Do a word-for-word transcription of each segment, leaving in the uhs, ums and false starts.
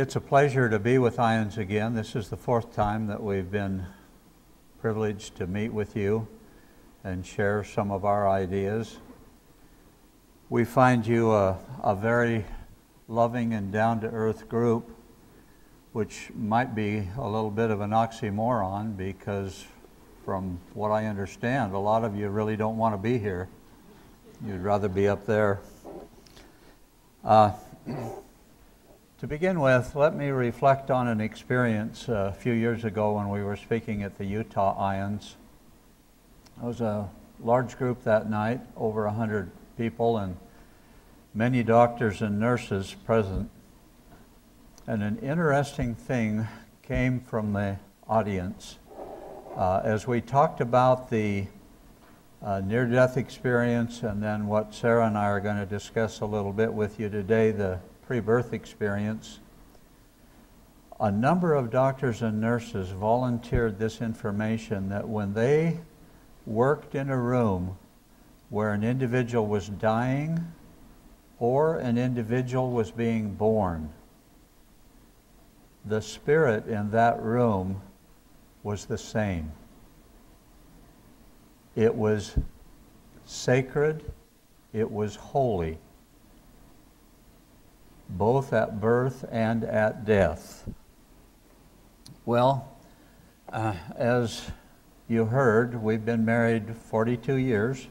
It's a pleasure to be with IONS again. This is the fourth time that we've been privileged to meet with you and share some of our ideas. We find you a, a very loving and down-to-earth group, which might be a little bit of an oxymoron because from what I understand, a lot of you really don't want to be here. You'd rather be up there. Uh, to begin with, let me reflect on an experience a few years ago when we were speaking at the Utah IONS. It was a large group that night, over one hundred people, and many doctors and nurses present. And an interesting thing came from the audience. Uh, as we talked about the uh, near-death experience and then what Sarah and I are going to discuss a little bit with you today, the pre-birth experience, a number of doctors and nurses volunteered this information that when they worked in a room where an individual was dying or an individual was being born, the spirit in that room was the same. It was sacred, it was holy, both at birth and at death. Well, uh, as you heard, we've been married forty-two years,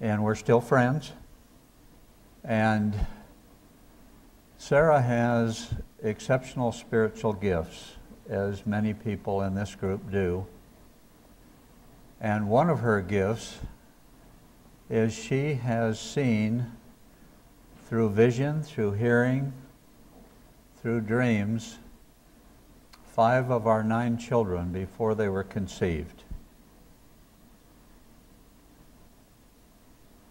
and we're still friends. And Sarah has exceptional spiritual gifts, as many people in this group do. And one of her gifts is she has seen through vision, through hearing, through dreams, five of our nine children before they were conceived.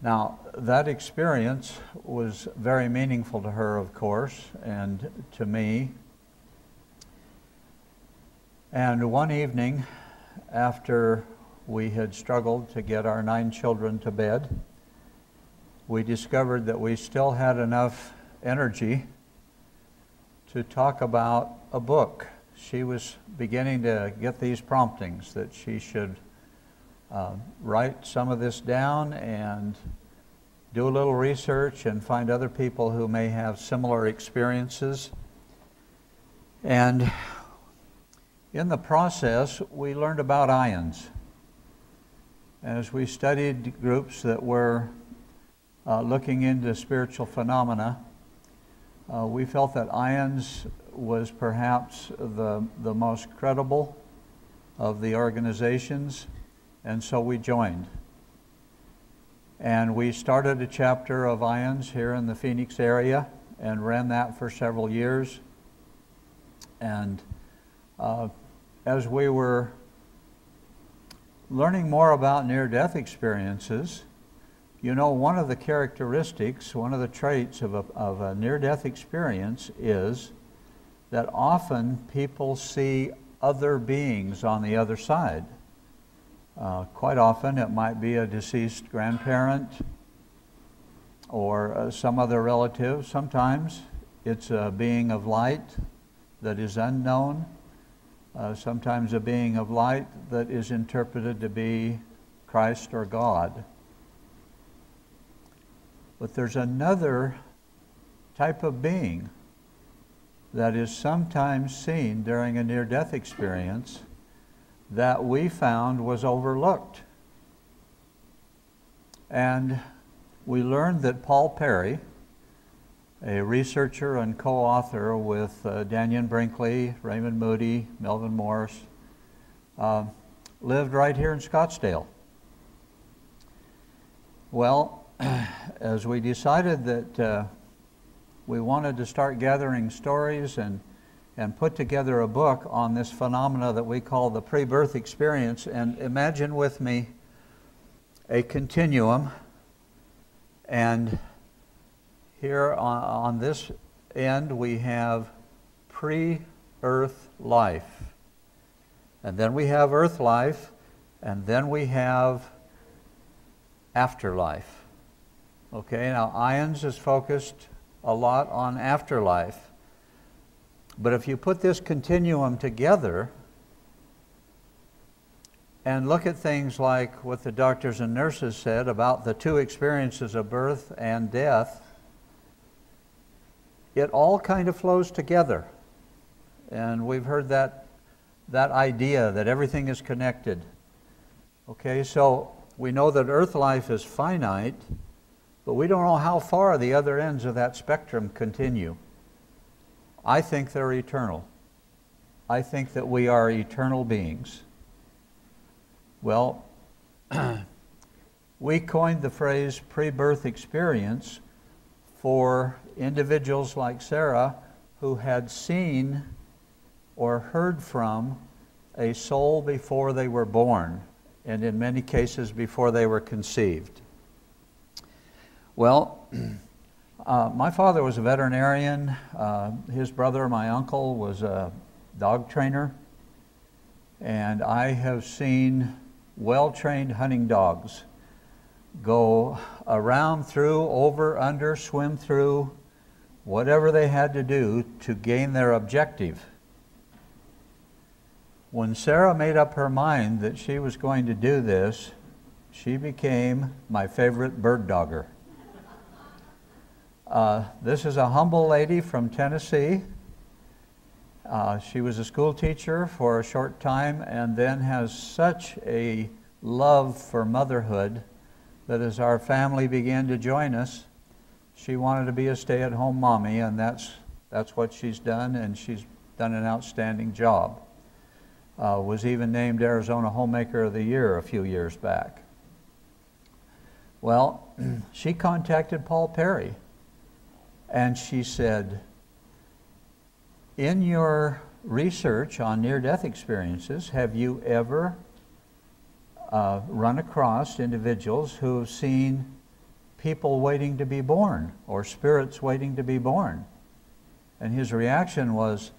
Now, that experience was very meaningful to her, of course, and to me. And one evening, after we had struggled to get our nine children to bed, we discovered that we still had enough energy to talk about a book. She was beginning to get these promptings that she should uh, write some of this down and do a little research and find other people who may have similar experiences. And in the process, we learned about IONS. As we studied groups that were uh, looking into spiritual phenomena, uh, we felt that IONS was perhaps the, the most credible of the organizations, and so we joined. And we started a chapter of IONS here in the Phoenix area and ran that for several years. And uh, as we were learning more about near-death experiences, you know, one of the characteristics, one of the traits of a, of a near-death experience is that often people see other beings on the other side. Uh, quite often it might be a deceased grandparent or uh, some other relative. Sometimes it's a being of light that is unknown. Uh, sometimes a being of light that is interpreted to be Christ or God. But there's another type of being that is sometimes seen during a near-death experience that we found was overlooked. And we learned that Paul Perry, a researcher and co-author with uh, Danian Brinkley, Raymond Moody, Melvin Morris, uh, lived right here in Scottsdale. Well, as we decided that uh, we wanted to start gathering stories and, and put together a book on this phenomena that we call the pre-birth experience, and imagine with me a continuum, and here on this end, we have pre-earth life. And then we have earth life, and then we have afterlife. Okay, now IONS is focused a lot on afterlife. But if you put this continuum together and look at things like what the doctors and nurses said about the two experiences of birth and death, it all kind of flows together. And we've heard that, that idea that everything is connected. Okay, so we know that earth life is finite, but we don't know how far the other ends of that spectrum continue. I think they're eternal. I think that we are eternal beings. Well, we coined the phrase pre-birth experience for individuals like Sarah who had seen or heard from a soul before they were born, and in many cases before they were conceived. Well, uh, my father was a veterinarian. Uh, his brother, my uncle, was a dog trainer. And I have seen well-trained hunting dogs go around, through, over, under, swim through, whatever they had to do to gain their objective. When Sarah made up her mind that she was going to do this, she became my favorite bird dogger. Uh, this is a humble lady from Tennessee. Uh, she was a school teacher for a short time and then has such a love for motherhood that as our family began to join us, she wanted to be a stay-at-home mommy, and that's, that's what she's done, and she's done an outstanding job. Uh, was even named Arizona Homemaker of the Year a few years back. Well, she contacted Paul Perry, and she said, in your research on near-death experiences, have you ever uh, run across individuals who have seen people waiting to be born or spirits waiting to be born? And his reaction was,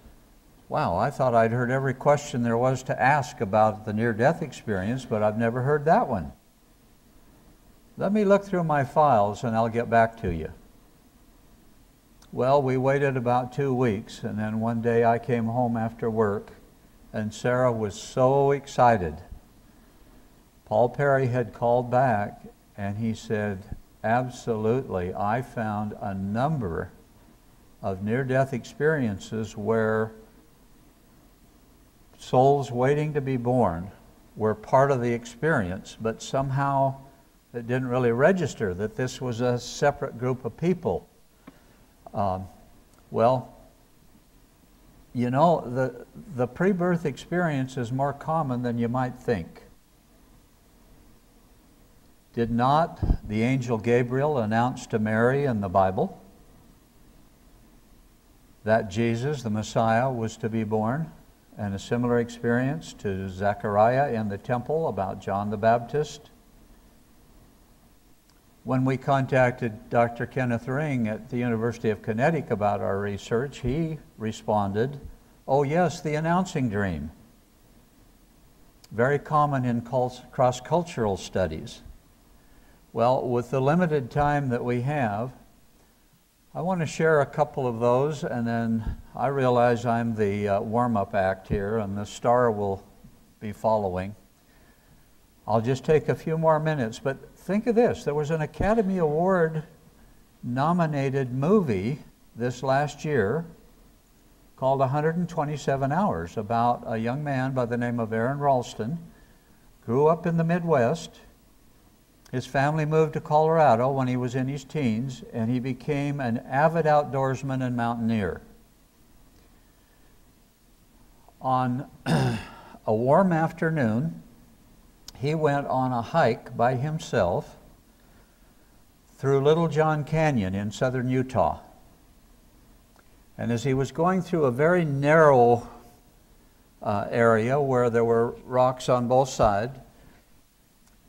wow, I thought I'd heard every question there was to ask about the near-death experience, but I've never heard that one. Let me look through my files and I'll get back to you. Well, we waited about two weeks, and then one day I came home after work, and Sarah was so excited. Paul Perry had called back, and he said, absolutely, I found a number of near-death experiences where souls waiting to be born were part of the experience, but somehow it didn't really register that this was a separate group of people. Um, well, you know, the, the pre-birth experience is more common than you might think. Did not the angel Gabriel announce to Mary in the Bible that Jesus, the Messiah, was to be born? And a similar experience to Zechariah in the temple about John the Baptist. When we contacted Doctor Kenneth Ring at the University of Connecticut about our research, he responded, oh yes, the announcing dream. Very common in cross-cultural studies. Well, with the limited time that we have, I want to share a couple of those, and then I realize I'm the uh, warm-up act here, and the star will be following. I'll just take a few more minutes, but think of this. There was an Academy Award-nominated movie this last year called one hundred twenty-seven hours about a young man by the name of Aaron Ralston, grew up in the Midwest. His family moved to Colorado when he was in his teens, and he became an avid outdoorsman and mountaineer. On a warm afternoon, he went on a hike by himself through Blue John Canyon in southern Utah. And as he was going through a very narrow uh, area where there were rocks on both sides,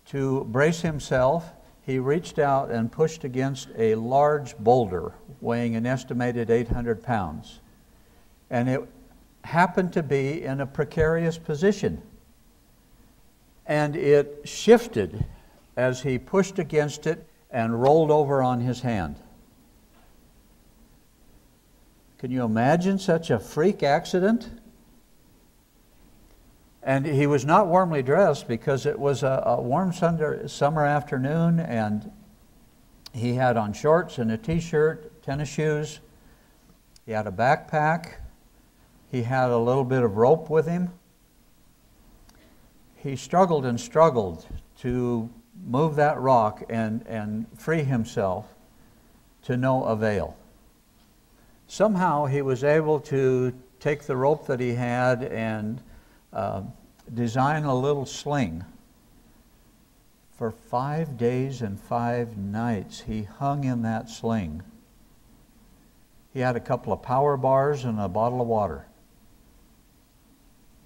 to brace himself, he reached out and pushed against a large boulder weighing an estimated eight hundred pounds. And it happened to be in a precarious position. And it shifted as he pushed against it and rolled over on his hand. Can you imagine such a freak accident? And he was not warmly dressed because it was a, a warm summer, summer afternoon, and he had on shorts and a t-shirt, tennis shoes. He had a backpack. He had a little bit of rope with him. He struggled and struggled to move that rock and, and free himself, to no avail. Somehow he was able to take the rope that he had and uh, design a little sling. For five days and five nights he hung in that sling. He had a couple of power bars and a bottle of water.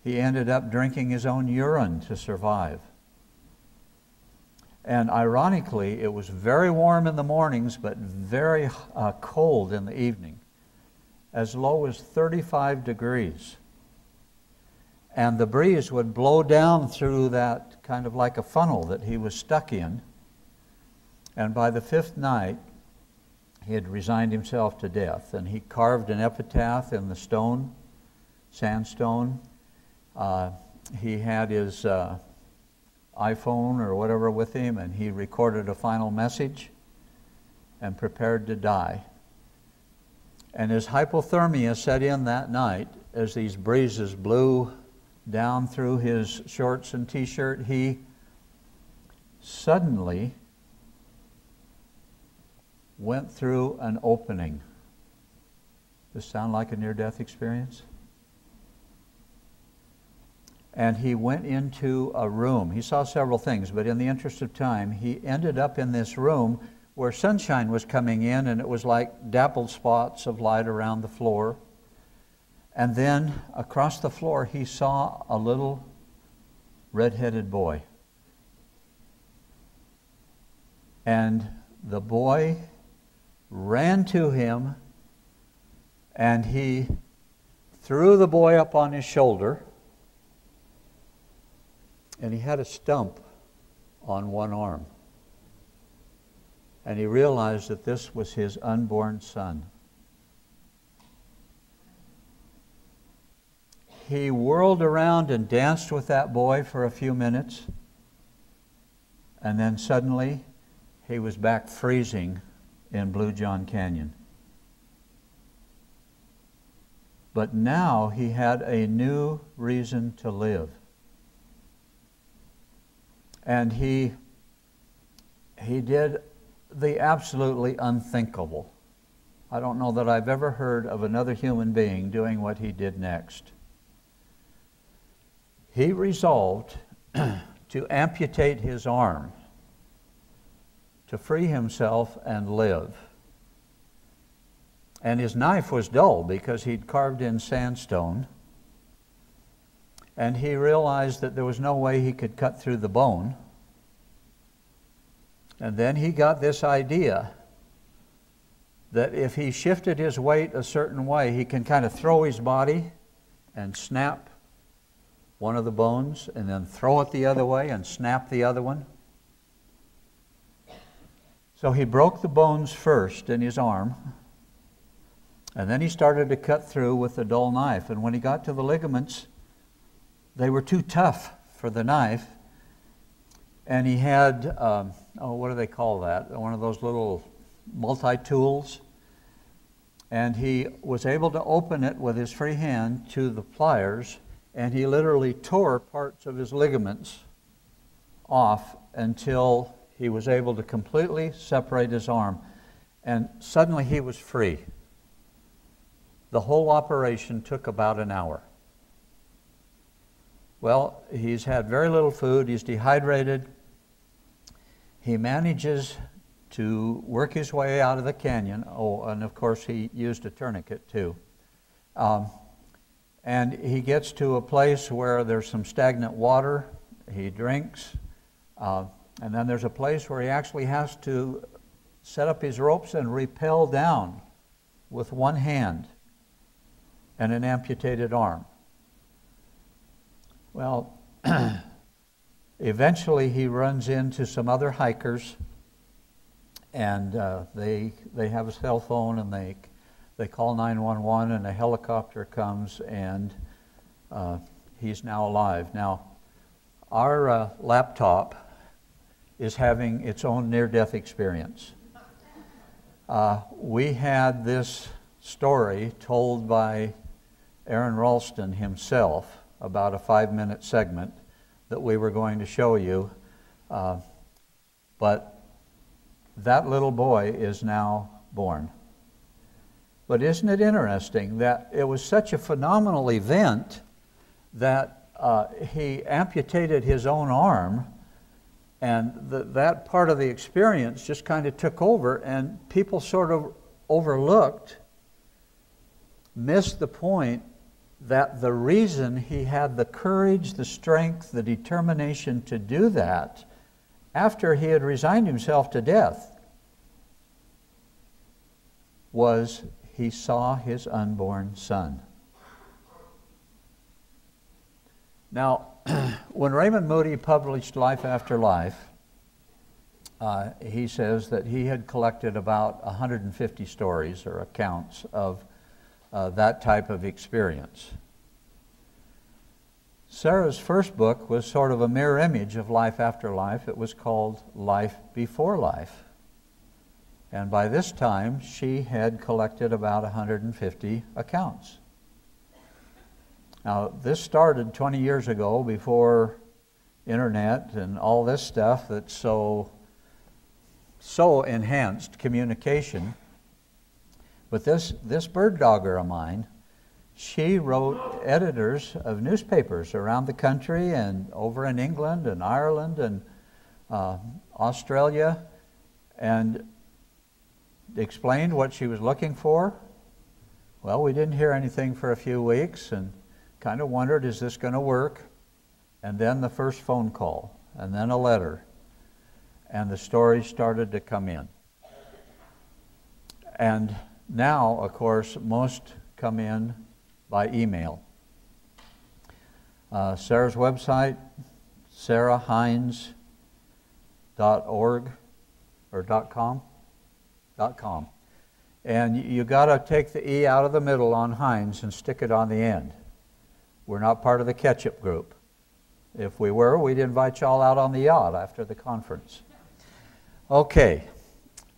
He ended up drinking his own urine to survive. And ironically, it was very warm in the mornings, but very uh, cold in the evening, as low as thirty-five degrees. And the breeze would blow down through that kind of like a funnel that he was stuck in. And by the fifth night, he had resigned himself to death. And he carved an epitaph in the stone, sandstone. Uh, he had his uh, iPhone or whatever with him, and he recorded a final message and prepared to die. And his hypothermia set in that night as these breezes blew down through his shorts and t-shirt. He suddenly went through an opening. Does this sound like a near-death experience? And he went into a room. He saw several things, but in the interest of time, he ended up in this room where sunshine was coming in, and it was like dappled spots of light around the floor. And then across the floor, he saw a little red-headed boy. And the boy ran to him, and he threw the boy up on his shoulder. And he had a stump on one arm. And he realized that this was his unborn son. He whirled around and danced with that boy for a few minutes. And then suddenly, he was back freezing in Blue John Canyon. But now he had a new reason to live. And he, he did the absolutely unthinkable. I don't know that I've ever heard of another human being doing what he did next. He resolved to amputate his arm to free himself and live. And his knife was dull because he'd carved in sandstone. And he realized that there was no way he could cut through the bone. And then he got this idea that if he shifted his weight a certain way, he can kind of throw his body and snap one of the bones, and then throw it the other way and snap the other one. So he broke the bones first in his arm, and then he started to cut through with a dull knife. And when he got to the ligaments, they were too tough for the knife, and he had, um, oh, what do they call that? One of those little multi-tools, and he was able to open it with his free hand to the pliers, and he literally tore parts of his ligaments off until he was able to completely separate his arm, and suddenly he was free. The whole operation took about an hour. Well, he's had very little food, he's dehydrated. He manages to work his way out of the canyon. Oh, and of course he used a tourniquet too. Um, and he gets to a place where there's some stagnant water, he drinks, uh, and then there's a place where he actually has to set up his ropes and rappel down with one hand and an amputated arm. Well, eventually he runs into some other hikers, and uh, they they have a cell phone, and they They call nine one one and a helicopter comes, and uh, he's now alive. Now, our uh, laptop is having its own near-death experience. Uh, we had this story told by Aaron Ralston himself about a five-minute segment that we were going to show you, uh, but that little boy is now born. But isn't it interesting that it was such a phenomenal event that uh, he amputated his own arm, and th that part of the experience just kind of took over, and people sort of overlooked, missed the point that the reason he had the courage, the strength, the determination to do that after he had resigned himself to death was he saw his unborn son. Now, when Raymond Moody published Life After Life, uh, he says that he had collected about one hundred fifty stories or accounts of Uh, that type of experience. Sarah's first book was sort of a mirror image of Life After Life. It was called Life Before Life. And by this time, she had collected about one hundred fifty accounts. Now, this started twenty years ago, before internet and all this stuff that's so, so enhanced communication. But this, this bird dogger of mine, she wrote editors of newspapers around the country and over in England and Ireland and uh, Australia, and explained what she was looking for. Well, we didn't hear anything for a few weeks and kind of wondered, is this going to work? And then the first phone call, and then a letter, and the stories started to come in. And now, of course, most come in by email. Uh, Sarah's website, sarah hinze dot org or .com, .com. And you, you got to take the E out of the middle on Hinze and stick it on the end. We're not part of the ketchup group. If we were, we'd invite y'all out on the yacht after the conference. Okay.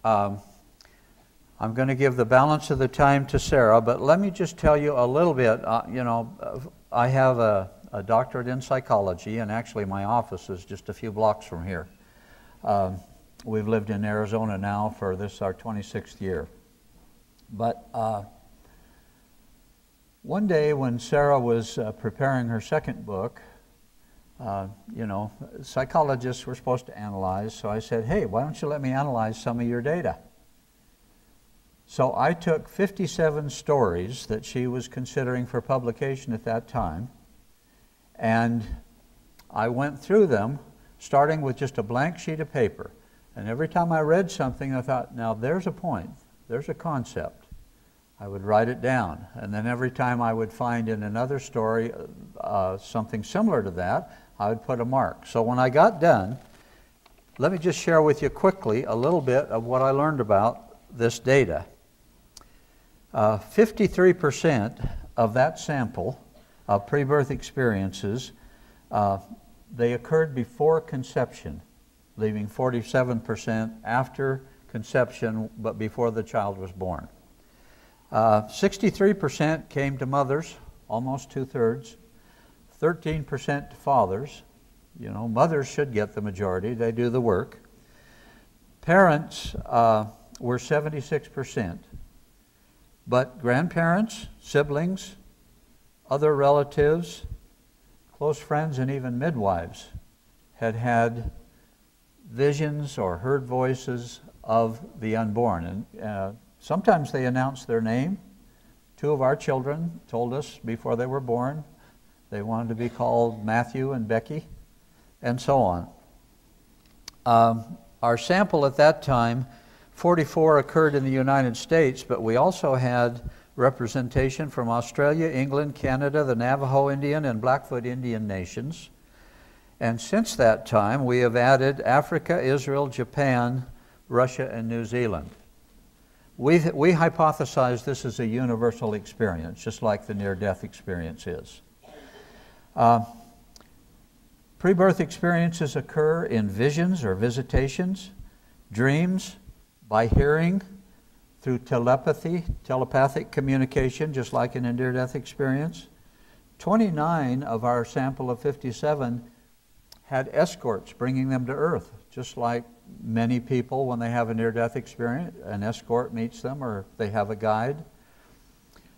Um, I'm going to give the balance of the time to Sarah, but let me just tell you a little bit. Uh, you know, I have a, a doctorate in psychology, and actually my office is just a few blocks from here. Um, we've lived in Arizona now for this, our twenty-sixth year. But uh, one day when Sarah was uh, preparing her second book, uh, you know, psychologists were supposed to analyze, so I said, hey, why don't you let me analyze some of your data? So I took fifty-seven stories that she was considering for publication at that time, and I went through them, starting with just a blank sheet of paper. And every time I read something, I thought, now there's a point, there's a concept. I would write it down. And then every time I would find in another story uh, something similar to that, I would put a mark. So when I got done, let me just share with you quickly a little bit of what I learned about this data. fifty-three percent uh, of that sample of pre-birth experiences, uh, they occurred before conception, leaving forty-seven percent after conception but before the child was born. sixty-three percent uh, came to mothers, almost two-thirds, thirteen percent to fathers. You know, mothers should get the majority, they do the work. Parents uh, were seventy-six percent. But grandparents, siblings, other relatives, close friends, and even midwives had had visions or heard voices of the unborn. And uh, sometimes they announced their name. Two of our children told us before they were born they wanted to be called Matthew and Becky, and so on. Um, our sample at that time, forty-four occurred in the United States, but we also had representation from Australia, England, Canada, the Navajo Indian, and Blackfoot Indian nations. And since that time, we have added Africa, Israel, Japan, Russia, and New Zealand. We, we hypothesize this is a universal experience, just like the near-death experience is. Uh, Pre-birth experiences occur in visions or visitations, dreams, by hearing, through telepathy, telepathic communication, just like in a near-death experience. twenty-nine of our sample of fifty-seven had escorts bringing them to Earth, just like many people, when they have a near-death experience, an escort meets them or they have a guide.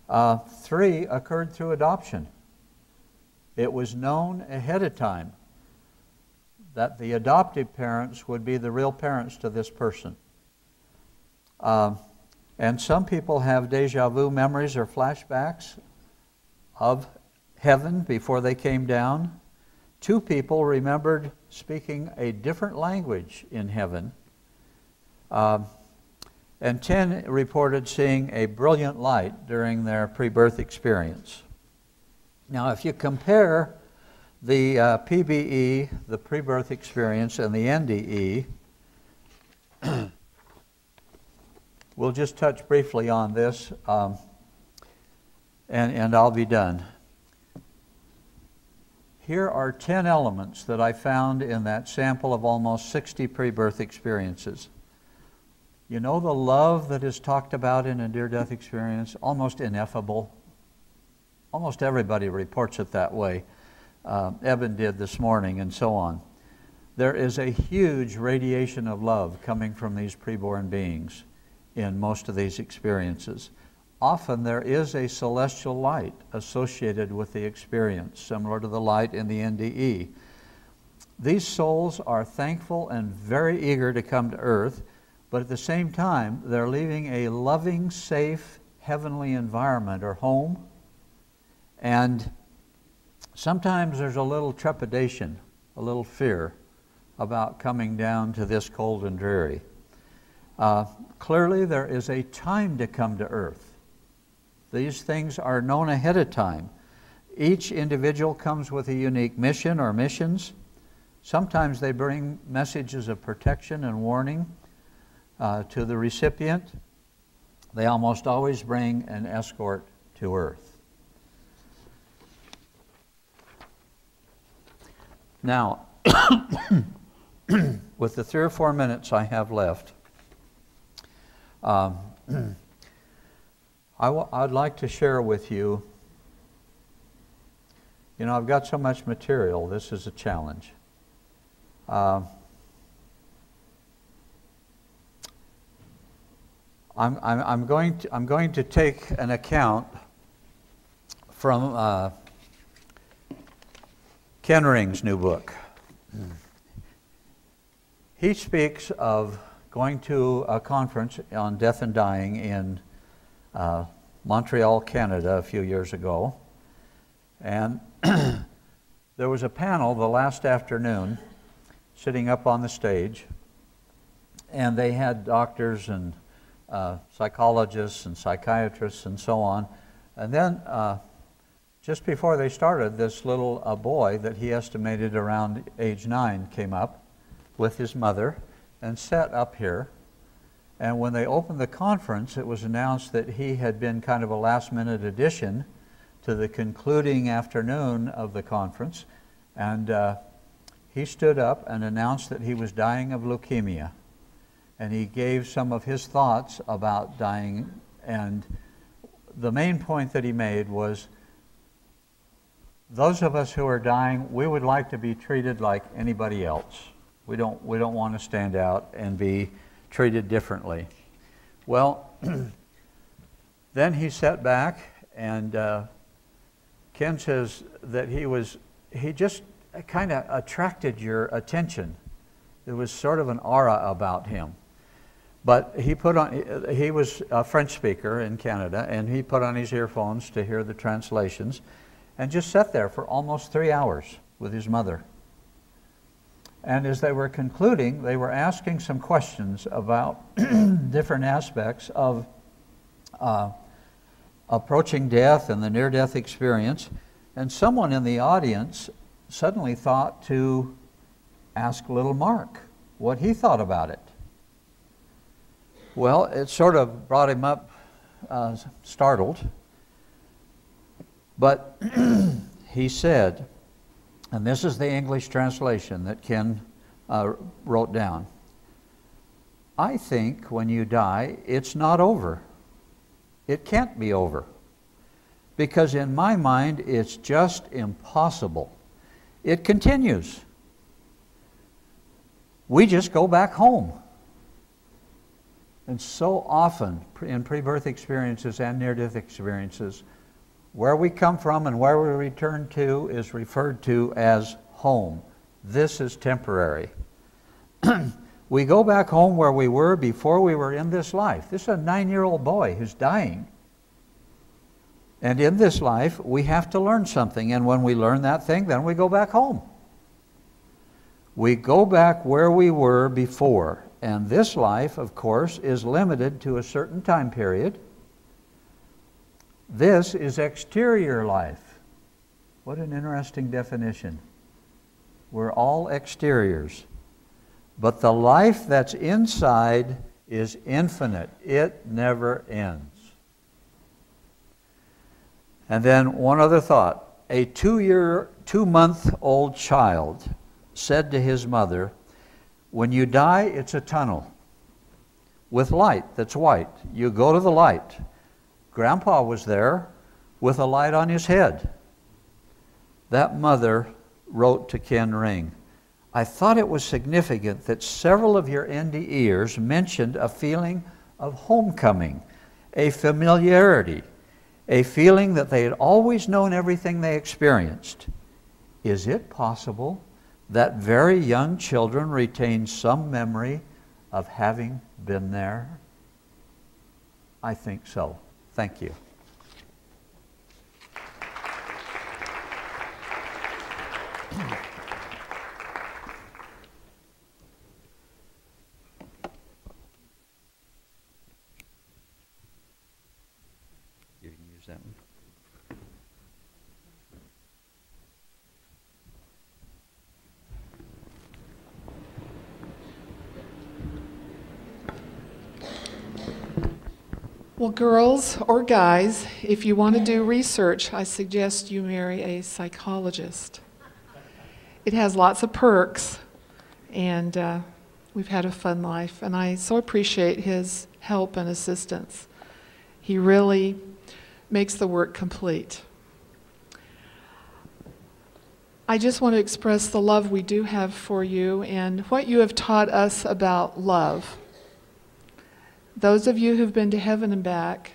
Uh, three occurred through adoption. It was known ahead of time that the adoptive parents would be the real parents to this person. Uh, and some people have deja vu memories or flashbacks of heaven before they came down. Two people remembered speaking a different language in heaven. Uh, and ten reported seeing a brilliant light during their pre-birth experience. Now, if you compare the uh, P B E, the pre-birth experience, and the N D E, we'll just touch briefly on this, um, and, and I'll be done. Here are ten elements that I found in that sample of almost sixty pre-birth experiences. You know the love that is talked about in a near-death experience? Almost ineffable. Almost everybody reports it that way. Uh, Eben did this morning, and so on. There is a huge radiation of love coming from these preborn beings in most of these experiences. Often there is a celestial light associated with the experience, similar to the light in the N D E. These souls are thankful and very eager to come to Earth, but at the same time, they're leaving a loving, safe, heavenly environment or home, and sometimes there's a little trepidation, a little fear about coming down to this cold and dreary. Uh, clearly, there is a time to come to Earth. These things are known ahead of time. Each individual comes with a unique mission or missions. Sometimes they bring messages of protection and warning uh, to the recipient. They almost always bring an escort to Earth. Now, with the three or four minutes I have left, um, I w I'd like to share with you, you know, I've got so much material, this is a challenge. Uh, I'm, I'm, I'm, going to, I'm going to take an account from uh, Ken Ring's new book. He speaks of going to a conference on death and dying in Uh, Montreal, Canada, a few years ago, and there was a panel the last afternoon sitting up on the stage, and they had doctors and uh, psychologists and psychiatrists and so on, and then uh, just before they started, this little uh, boy that he estimated around age nine came up with his mother and sat up here. And when they opened the conference, it was announced that he had been kind of a last-minute addition to the concluding afternoon of the conference. And uh, he stood up and announced that he was dying of leukemia. And he gave some of his thoughts about dying. And the main point that he made was, those of us who are dying, we would like to be treated like anybody else. We don't, we don't want to stand out and be treated differently. Well, then he sat back, and uh, Ken says that he was, he just kind of attracted your attention. There was sort of an aura about him. But he put on, he was a French speaker in Canada, and he put on his earphones to hear the translations, and just sat there for almost three hours with his mother. And as they were concluding, they were asking some questions about different aspects of uh, approaching death and the near-death experience. And someone in the audience suddenly thought to ask little Mark what he thought about it. Well, it sort of brought him up uh, startled. But he said, and this is the English translation that Ken uh, wrote down, "I think when you die, it's not over. It can't be over. Because in my mind, it's just impossible. It continues. We just go back home." And so often in pre-birth experiences and near-death experiences, where we come from and where we return to is referred to as home. This is temporary. We go back home where we were before we were in this life. This is a nine-year-old boy who's dying. And in this life, we have to learn something. And when we learn that thing, then we go back home. We go back where we were before. And this life, of course, is limited to a certain time period. This is exterior life. What an interesting definition. We're all exteriors. But the life that's inside is infinite. It never ends. And then one other thought. A two-year, two-month-old child said to his mother, "When you die, it's a tunnel with light that's white. You go to the light." Grandpa was there with a light on his head. That mother wrote to Ken Ring, "I thought it was significant that several of your N D E'ers mentioned a feeling of homecoming, a familiarity, a feeling that they had always known everything they experienced. Is it possible that very young children retain some memory of having been there?" I think so. Thank you. You can use that one. Well, girls or guys, if you want to do research, I suggest you marry a psychologist. It has lots of perks, and uh, we've had a fun life, and I so appreciate his help and assistance. He really makes the work complete. I just want to express the love we do have for you and what you have taught us about love. Those of you who've been to heaven and back,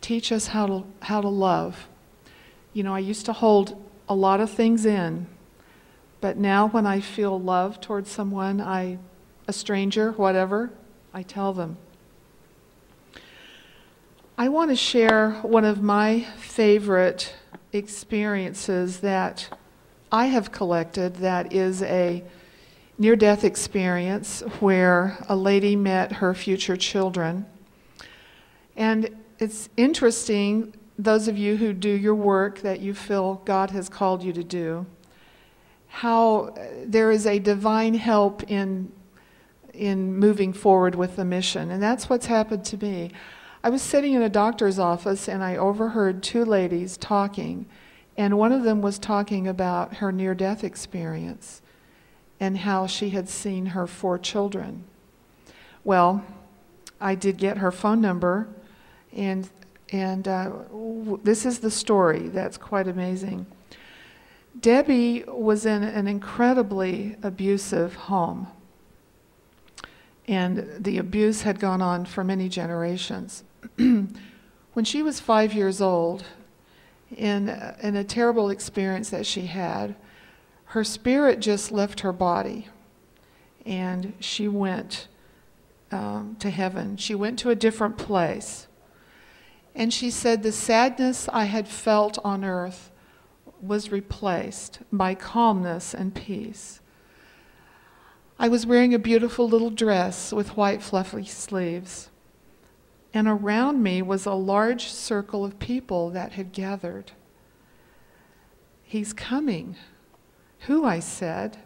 teach us how to, how to love. You know, I used to hold a lot of things in, but now when I feel love towards someone, I, a stranger, whatever, I tell them. I want to share one of my favorite experiences that I have collected that is a near-death experience where a lady met her future children. And it's interesting, those of you who do your work that you feel God has called you to do, how there is a divine help in, in moving forward with the mission. And that's what's happened to me. I was sitting in a doctor's office and I overheard two ladies talking. And one of them was talking about her near-death experience and how she had seen her four children. Well, I did get her phone number, and, and uh, w this is the story that's quite amazing. Debbie was in an incredibly abusive home, and the abuse had gone on for many generations. When she was five years old, in, in a terrible experience that she had, her spirit just left her body, and she went um, to heaven. She went to a different place. And she said, "The sadness I had felt on earth was replaced by calmness and peace. I was wearing a beautiful little dress with white fluffy sleeves, and around me was a large circle of people that had gathered. 'He's coming.' 'Who?' I said.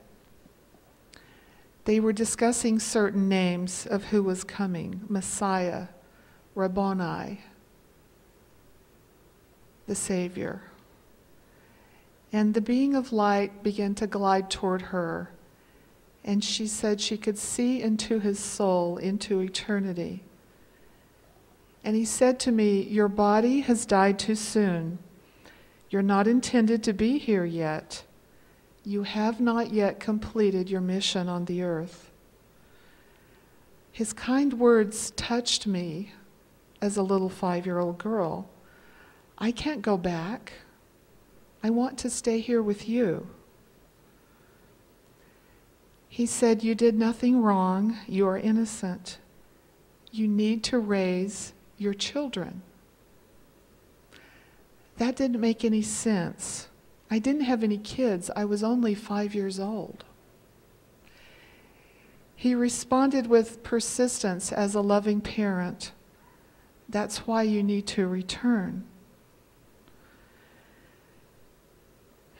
They were discussing certain names of who was coming, Messiah, Rabboni, the Savior. And the being of light began to glide toward her, and she said she could see into his soul, into eternity. And he said to me, "Your body has died too soon. You're not intended to be here yet. You have not yet completed your mission on the earth." His kind words touched me as a little five-year-old girl. I can't go back. I want to stay here with you. He said, "You did nothing wrong. You are innocent. You need to raise your children." That didn't make any sense. I didn't have any kids. I was only five years old. He responded with persistence as a loving parent. "That's why you need to return."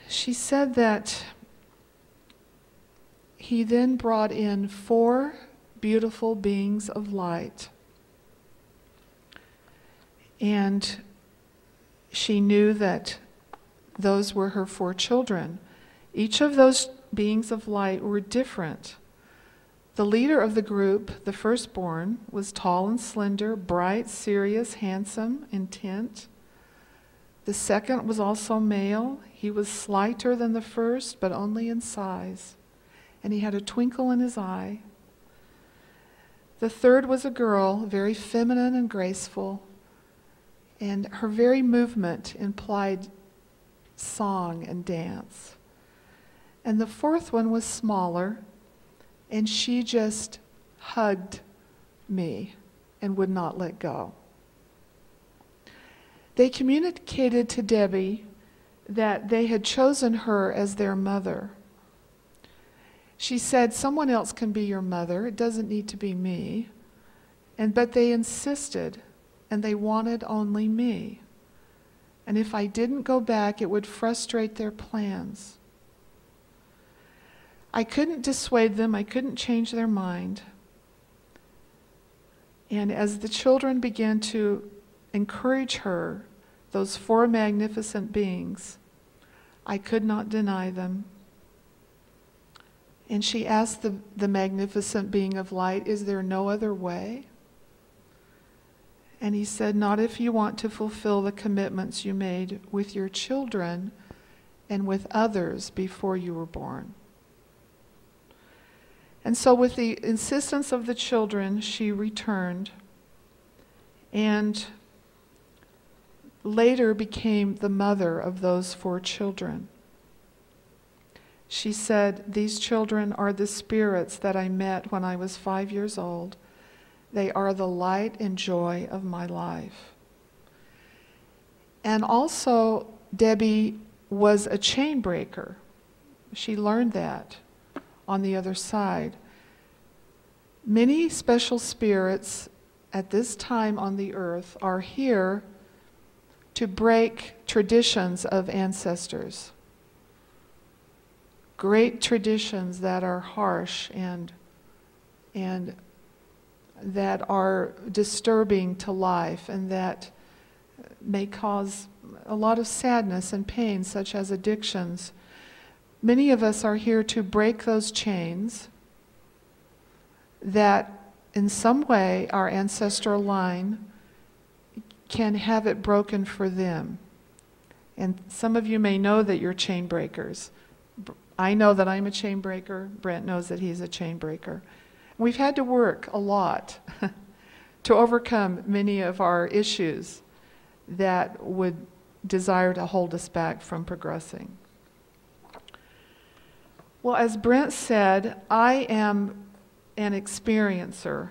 She said that he then brought in four beautiful beings of light. And she knew that those were her four children. Each of those beings of light were different. The leader of the group, the firstborn, was tall and slender, bright, serious, handsome, intent. The second was also male. He was slighter than the first, but only in size, and he had a twinkle in his eye. The third was a girl, very feminine and graceful, and her very movement implied song and dance. And the fourth one was smaller, and she just hugged me and would not let go. They communicated to Debbie that they had chosen her as their mother. She said, "Someone else can be your mother. It doesn't need to be me." And but they insisted, and they wanted only me. And if I didn't go back, it would frustrate their plans. I couldn't dissuade them. I couldn't change their mind. And as the children began to encourage her, those four magnificent beings, I could not deny them. And she asked the, the magnificent being of light, "Is there no other way?" And he said, "Not if you want to fulfill the commitments you made with your children and with others before you were born." And so with the insistence of the children, she returned and later became the mother of those four children. She said, "These children are the spirits that I met when I was five years old. They are the light and joy of my life." And also, Debbie was a chain breaker. She learned that on the other side. Many special spirits at this time on the earth are here to break traditions of ancestors. Great traditions that are harsh and, and that are disturbing to life and that may cause a lot of sadness and pain, such as addictions. Many of us are here to break those chains that in some way our ancestral line can have it broken for them. And some of you may know that you're chain breakers. I know that I'm a chain breaker. Brent knows that he's a chain breaker. We've had to work a lot to overcome many of our issues that would desire to hold us back from progressing. Well, as Brent said, I am an experiencer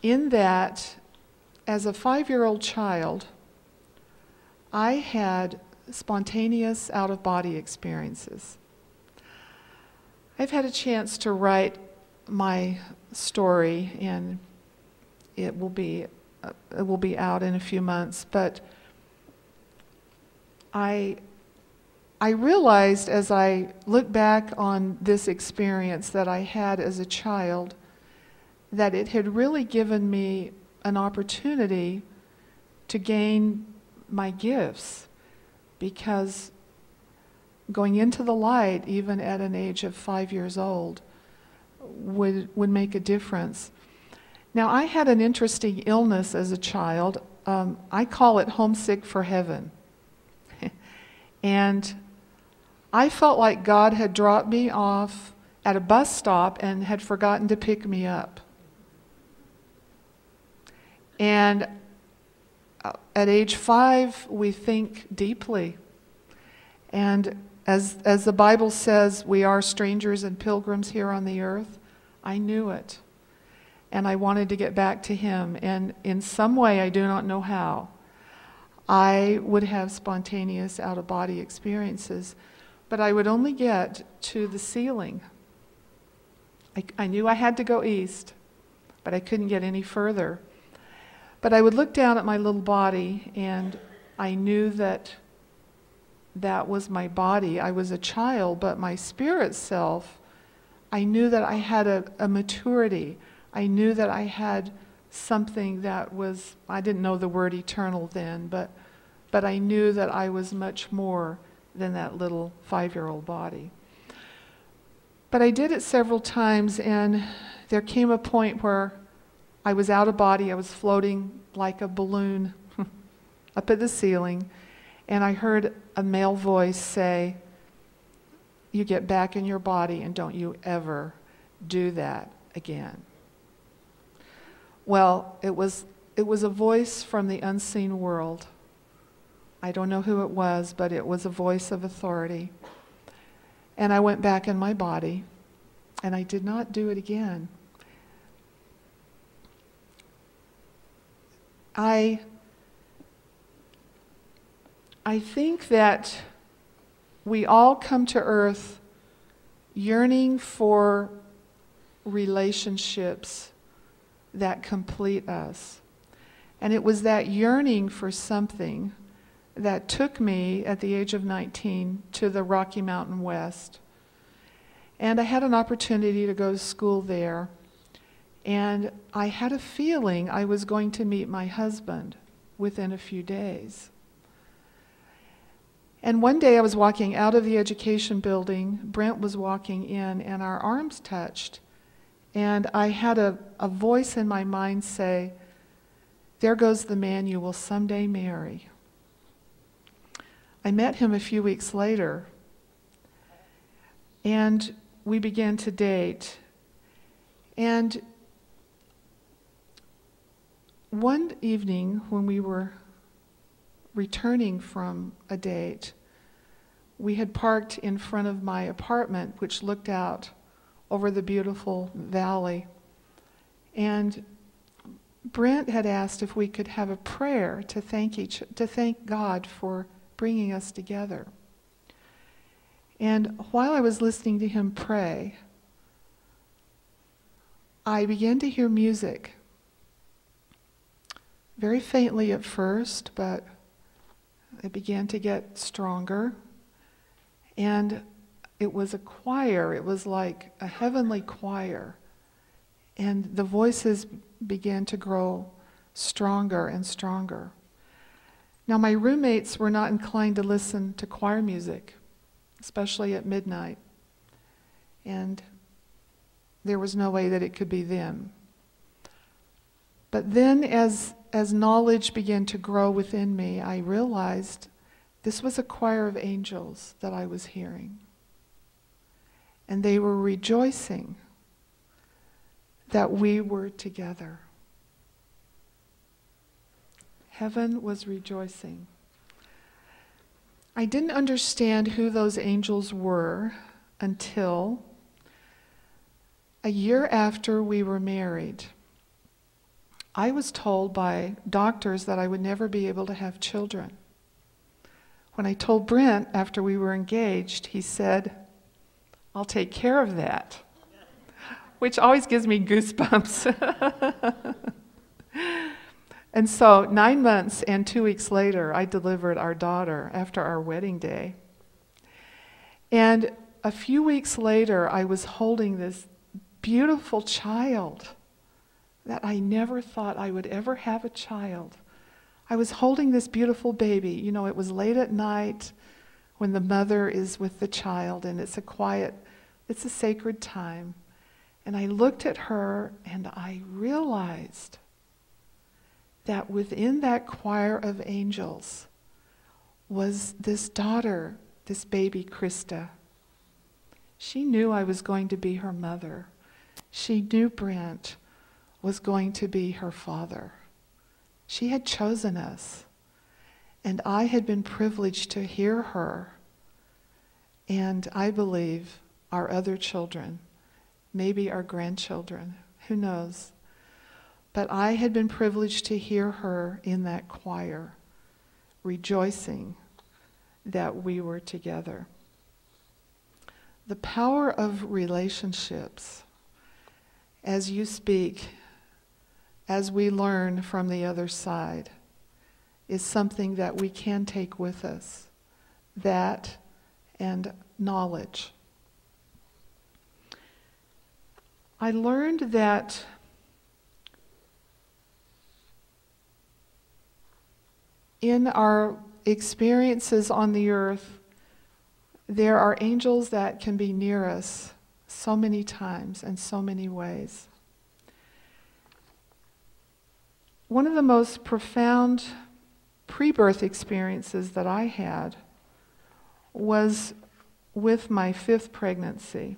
in that as a five-year-old child, I had spontaneous out-of-body experiences. I've had a chance to write my story, and it will be uh, it will be out in a few months. But I I realized as I look back on this experience that I had as a child that it had really given me an opportunity to gain my gifts, because going into the light, even at an age of five years old, would, would make a difference. Now, I had an interesting illness as a child. Um, I call it homesick for heaven. And I felt like God had dropped me off at a bus stop and had forgotten to pick me up. And at age five, we think deeply. And as, as the Bible says, we are strangers and pilgrims here on the earth. I knew it. And I wanted to get back to Him. And in some way, I do not know how, I would have spontaneous out-of-body experiences. But I would only get to the ceiling. I, I knew I had to go east, but I couldn't get any further. But I would look down at my little body, and I knew that that was my body. I was a child, but my spirit self, I knew that I had a, a maturity. I knew that I had something that was, I didn't know the word eternal then, but, but I knew that I was much more than that little five-year-old body. But I did it several times, and there came a point where I was out of body, I was floating like a balloon up at the ceiling, and I heard a male voice say, "You get back in your body and don't you ever do that again." Well, it was, it was a voice from the unseen world. I don't know who it was, but it was a voice of authority. And I went back in my body, and I did not do it again. I, I think that we all come to earth yearning for relationships that complete us. And it was that yearning for something that took me at the age of nineteen to the Rocky Mountain West. And I had an opportunity to go to school there. And I had a feeling I was going to meet my husband within a few days. And one day I was walking out of the education building, Brent was walking in, and our arms touched. And I had a, a voice in my mind say, "There goes the man you will someday marry." I met him a few weeks later, and we began to date. And one evening when we were returning from a date, we had parked in front of my apartment, which looked out over the beautiful valley. And Brent had asked if we could have a prayer to thank each, to thank God for bringing us together. And while I was listening to him pray, I began to hear music. Very faintly at first, but it began to get stronger. And it was a choir. It was like a heavenly choir. And the voices began to grow stronger and stronger. Now, my roommates were not inclined to listen to choir music, especially at midnight. And there was no way that it could be them. But then as As knowledge began to grow within me, I realized this was a choir of angels that I was hearing. And they were rejoicing that we were together. Heaven was rejoicing. I didn't understand who those angels were until a year after we were married. I was told by doctors that I would never be able to have children. When I told Brent after we were engaged, he said, "I'll take care of that," which always gives me goosebumps. And so nine months and two weeks later, I delivered our daughter after our wedding day. And a few weeks later, I was holding this beautiful child that I never thought I would ever have a child. I was holding this beautiful baby. You know, it was late at night when the mother is with the child, and it's a quiet, it's a sacred time. And I looked at her, and I realized that within that choir of angels was this daughter, this baby Krista. She knew I was going to be her mother. She knew Brent was going to be her father. She had chosen us, and I had been privileged to hear her, and I believe our other children, maybe our grandchildren, who knows. But I had been privileged to hear her in that choir, rejoicing that we were together. The power of relationships, as you speak, as we learn from the other side, is something that we can take with us, that and knowledge. I learned that in our experiences on the earth, there are angels that can be near us so many times and so many ways. One of the most profound pre-birth experiences that I had was with my fifth pregnancy.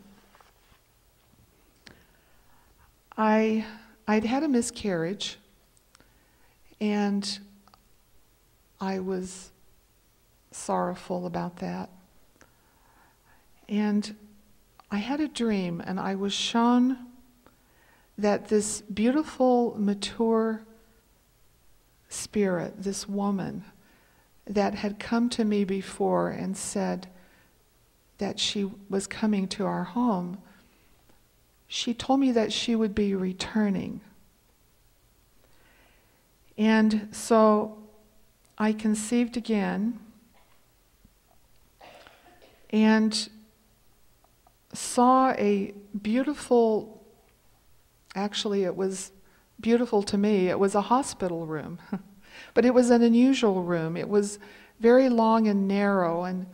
I, I'd had a miscarriage, and I was sorrowful about that. And I had a dream, and I was shown that this beautiful, mature spirit, this woman that had come to me before and said that she was coming to our home, she told me that she would be returning. And so I conceived again, and saw a beautiful, actually it was beautiful to me, it was a hospital room. But it was an unusual room. It was very long and narrow, and,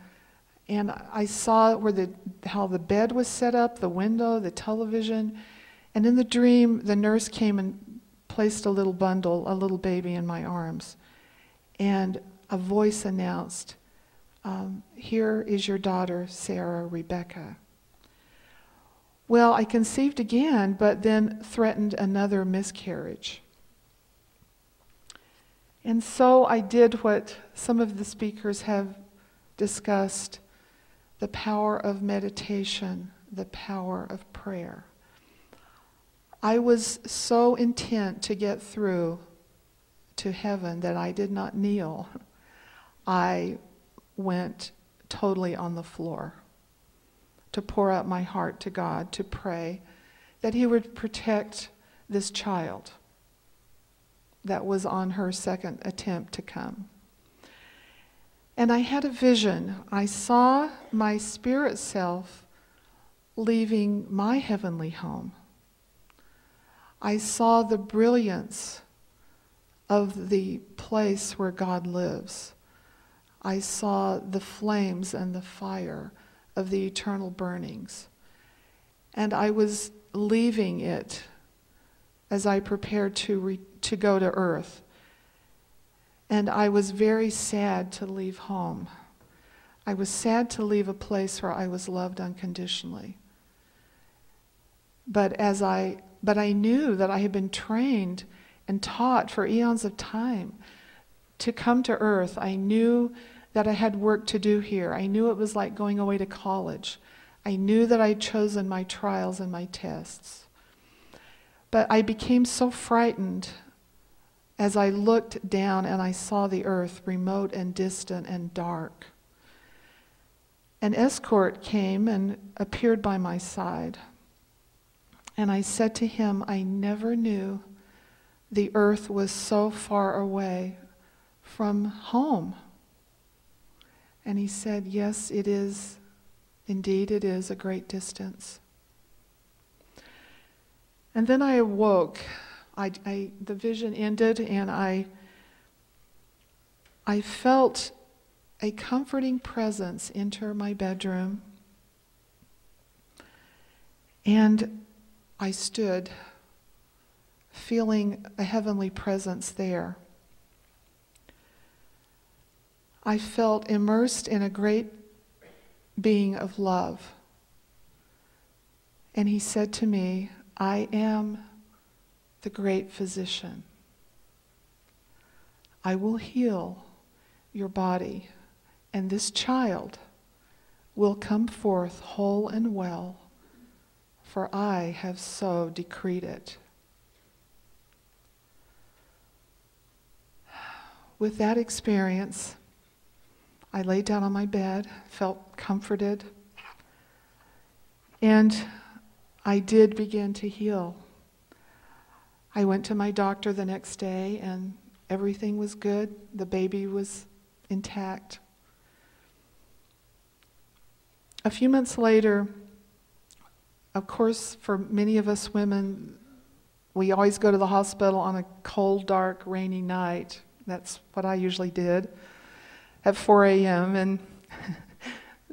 and I saw where the, how the bed was set up, the window, the television. And in the dream, the nurse came and placed a little bundle, a little baby in my arms. And a voice announced, um, here is your daughter, Sarah Rebecca. Well, I conceived again, but then threatened another miscarriage. And so I did what some of the speakers have discussed, the power of meditation, the power of prayer. I was so intent to get through to heaven that I did not kneel. I went totally on the floor to pour out my heart to God, to pray that he would protect this child that was on her second attempt to come. And I had a vision. I saw my spirit self leaving my heavenly home. I saw the brilliance of the place where God lives. I saw the flames and the fire of the eternal burnings. And I was leaving it as I prepared to, re to go to earth. And I was very sad to leave home. I was sad to leave a place where I was loved unconditionally. But, as I, but I knew that I had been trained and taught for eons of time to come to earth. I knew that I had work to do here. I knew it was like going away to college. I knew that I'd chosen my trials and my tests. But I became so frightened as I looked down and I saw the earth remote and distant and dark. An escort came and appeared by my side. And I said to him, I never knew the earth was so far away from home. And he said, yes, it is Indeed, it is a great distance. And then I awoke. I, I, the vision ended, and I, I felt a comforting presence enter my bedroom. And I stood, feeling a heavenly presence there. I felt immersed in a great being of love. And he said to me, "I am the great physician. I will heal your body, and this child will come forth whole and well, for I have so decreed it." With that experience, I lay down on my bed, felt comforted, and I did begin to heal. I went to my doctor the next day, and everything was good. The baby was intact. A few months later, of course, for many of us women, we always go to the hospital on a cold, dark, rainy night. That's what I usually did at four A M And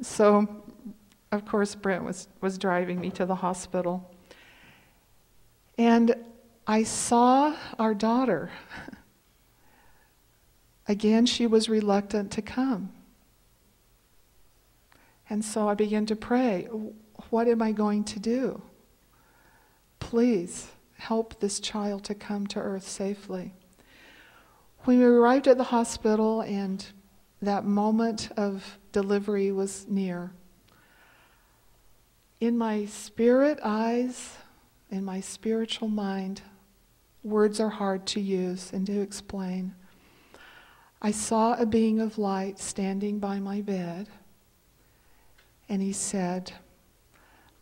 so, of course, Brent was, was driving me to the hospital. And I saw our daughter. Again, she was reluctant to come. And so I began to pray, what am I going to do? Please help this child to come to earth safely. When we arrived at the hospital and that moment of delivery was near, in my spirit eyes, in my spiritual mind, words are hard to use and to explain. I saw a being of light standing by my bed, and he said,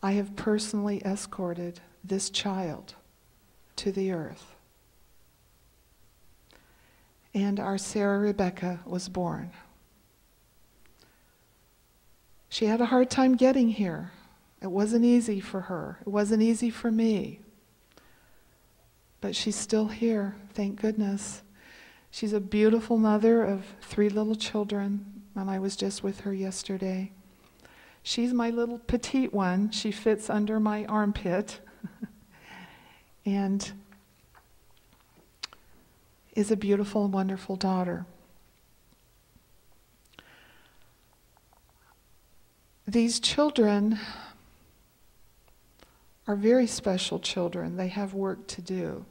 "I have personally escorted this child to the earth." And our Sarah Rebecca was born. She had a hard time getting here. It wasn't easy for her. It wasn't easy for me. But she's still here, thank goodness. She's a beautiful mother of three little children, and I was just with her yesterday. She's my little petite one. She fits under my armpit and is a beautiful and wonderful daughter. These children are very special children. They have work to do.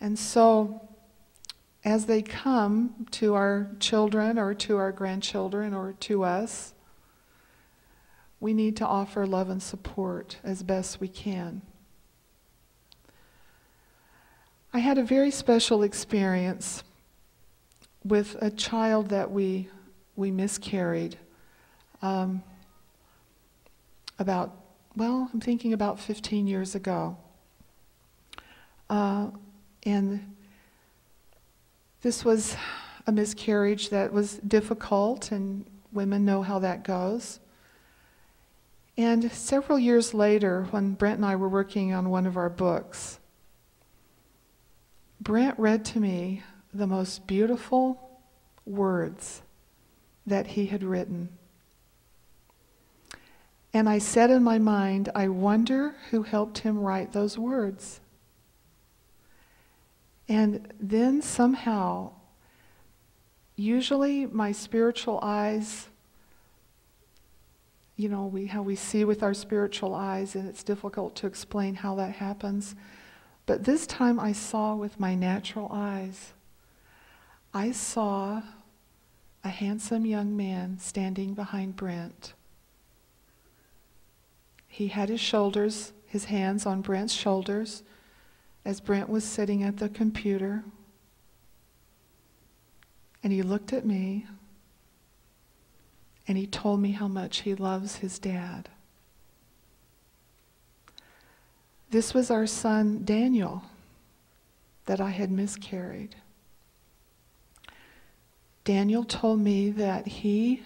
And so, as they come to our children or to our grandchildren or to us, we need to offer love and support as best we can. I had a very special experience with a child that we, we miscarried um, about Well, I'm thinking about fifteen years ago. Uh, and this was a miscarriage that was difficult, and women know how that goes. And several years later, when Brent and I were working on one of our books, Brent read to me the most beautiful words that he had written. And I said in my mind, I wonder who helped him write those words. And then somehow, usually my spiritual eyes, you know, we, how we see with our spiritual eyes, and it's difficult to explain how that happens. But this time I saw with my natural eyes. I saw a handsome young man standing behind Brent. He had his shoulders, his hands on Brent's shoulders as Brent was sitting at the computer. And he looked at me and he told me how much he loves his dad. This was our son Daniel that I had miscarried. Daniel told me that he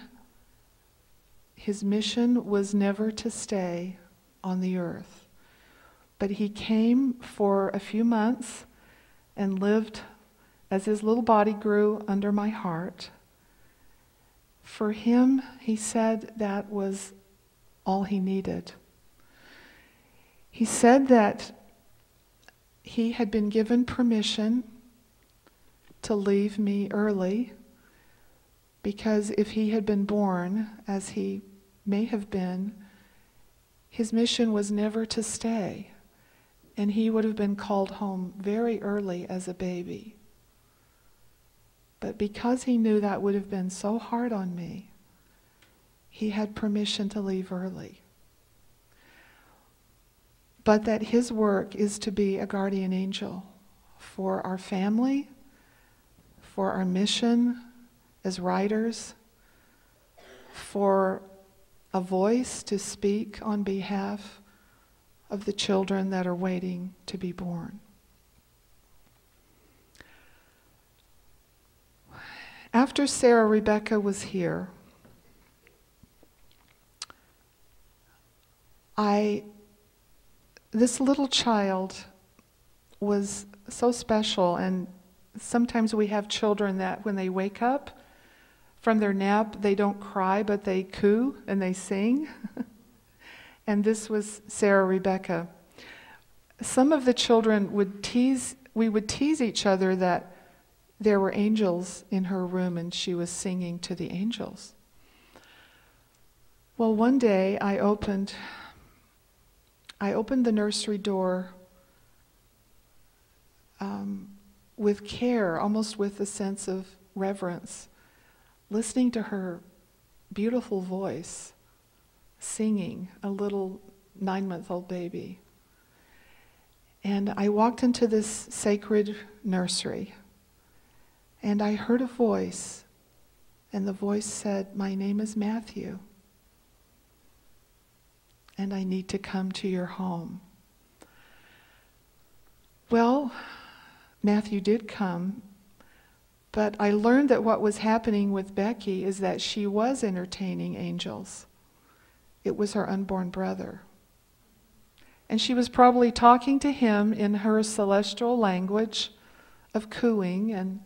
His mission was never to stay on the earth, but he came for a few months and lived as his little body grew under my heart. For him, he said that was all he needed. He said that he had been given permission to leave me early, because if he had been born, as he may have been, his mission was never to stay, and he would have been called home very early as a baby. But because he knew that would have been so hard on me, he had permission to leave early. But that his work is to be a guardian angel for our family, for our mission as writers, for a voice to speak on behalf of the children that are waiting to be born. After Sarah Rebecca was here, I, this little child was so special, and sometimes we have children that when they wake up from their nap, they don't cry, but they coo and they sing. And this was Sarah Rebecca. Some of the children would tease, we would tease each other that there were angels in her room and she was singing to the angels. Well, one day I opened, I opened the nursery door um, with care, almost with a sense of reverence, listening to her beautiful voice, singing, a little nine-month-old baby. And I walked into this sacred nursery, and I heard a voice, and the voice said, "My name is Matthew, and I need to come to your home." Well, Matthew did come, but I learned that what was happening with Becky is that she was entertaining angels. It was her unborn brother. And she was probably talking to him in her celestial language of cooing and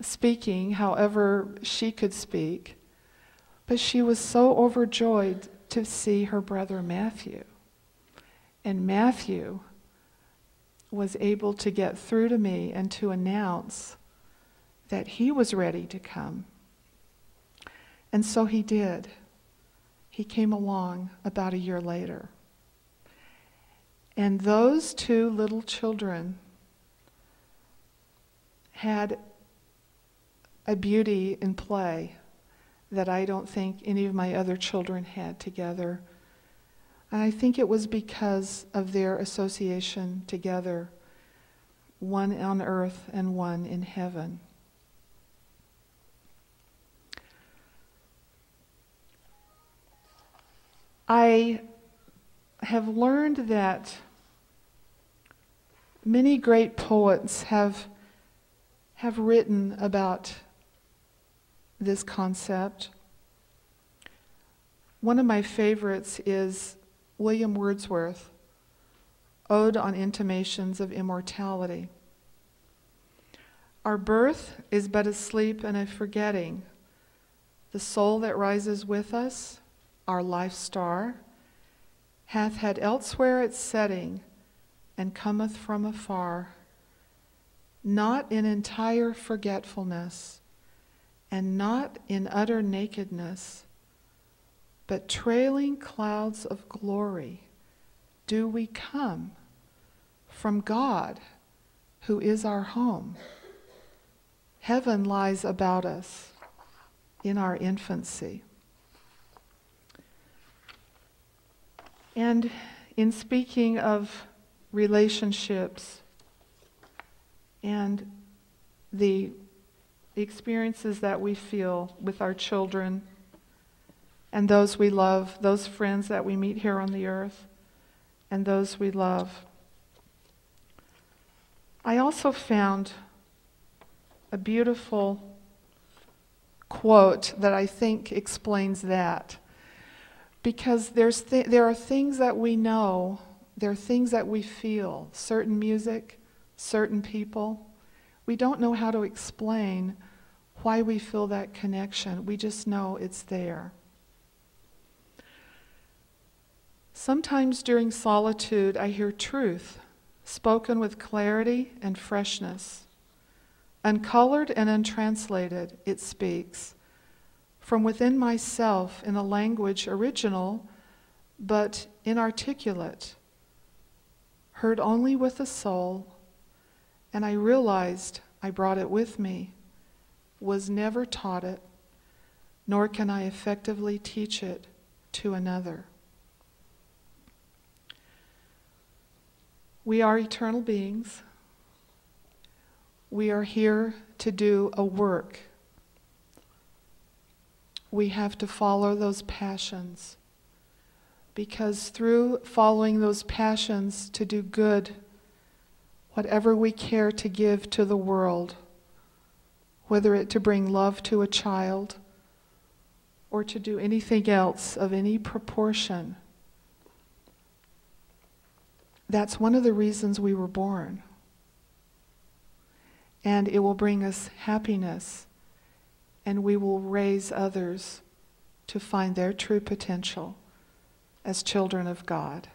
speaking however she could speak, but she was so overjoyed to see her brother Matthew. And Matthew was able to get through to me and to announce that he was ready to come. And so he did. He came along about a year later. And those two little children had a beauty in play that I don't think any of my other children had together. And I think it was because of their association together, one on earth and one in heaven. I have learned that many great poets have, have written about this concept. One of my favorites is William Wordsworth, Ode on Intimations of Immortality. "Our birth is but a sleep and a forgetting. The soul that rises with us, our life star, hath had elsewhere its setting and cometh from afar, not in entire forgetfulness, and not in utter nakedness, but trailing clouds of glory do we come from God, who is our home. Heaven lies about us in our infancy." And in speaking of relationships and the The experiences that we feel with our children and those we love, those friends that we meet here on the earth, and those we love, I also found a beautiful quote that I think explains that. because there's th there are things that we know, there are things that we feel, certain music, certain people. We don't know how to explain why we feel that connection. We just know it's there. Sometimes during solitude, I hear truth spoken with clarity and freshness. Uncolored and untranslated, it speaks from within myself in a language original but inarticulate, heard only with the soul, and I realized I brought it with me, was never taught it, nor can I effectively teach it to another. We are eternal beings. We are here to do a work. We have to follow those passions, because through following those passions to do good, whatever we care to give to the world, whether it to bring love to a child or to do anything else of any proportion, that's one of the reasons we were born. And it will bring us happiness, and we will raise others to find their true potential as children of God.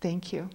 Thank you.